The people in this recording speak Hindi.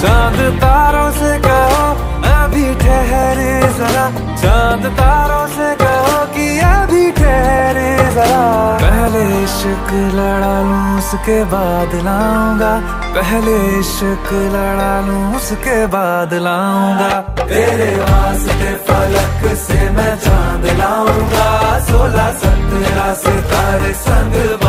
चांद तारों से कहो अभी ठहरे जरा, चांद तारों से कहो कि अभी ठहरे जरा। पहले इश्क लड़ा लूं उसके बाद लाऊंगा, पहले इश्क लड़ा लूं उसके बाद लाऊंगा। तेरे वास्ते फलक से मैं चांद लाऊंगा, 16-17 सितारे संग